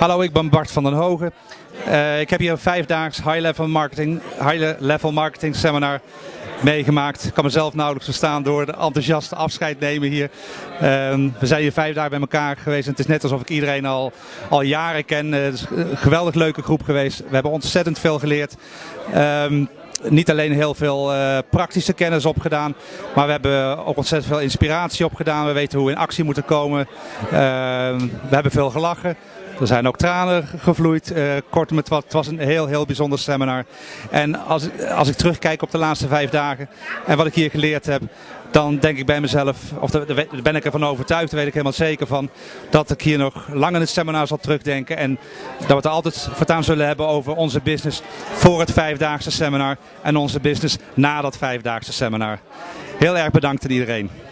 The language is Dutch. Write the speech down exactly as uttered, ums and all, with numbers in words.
Hallo, ik ben Bart van den Hoogen. Uh, ik heb hier een vijfdaags high-level marketing, high-level marketing seminar meegemaakt. Ik kan mezelf nauwelijks verstaan door de enthousiaste afscheid nemen hier. Uh, we zijn hier vijf dagen bij elkaar geweest en het is net alsof ik iedereen al, al jaren ken. Uh, het is een geweldig leuke groep geweest. We hebben ontzettend veel geleerd. Um, Niet alleen heel veel uh, praktische kennis opgedaan, maar we hebben ook ontzettend veel inspiratie opgedaan. We weten hoe we in actie moeten komen. Uh, we hebben veel gelachen. Er zijn ook tranen gevloeid. Uh, kortom, het was, het was een heel, heel bijzonder seminar. En als, als ik terugkijk op de laatste vijf dagen en wat ik hier geleerd heb, dan denk ik bij mezelf, of daar ben ik ervan overtuigd, daar weet ik helemaal zeker van, dat ik hier nog lang in het seminar zal terugdenken. En dat we het altijd vertaan zullen hebben over onze business voor het vijfdaagse seminar en onze business na dat vijfdaagse seminar. Heel erg bedankt aan iedereen.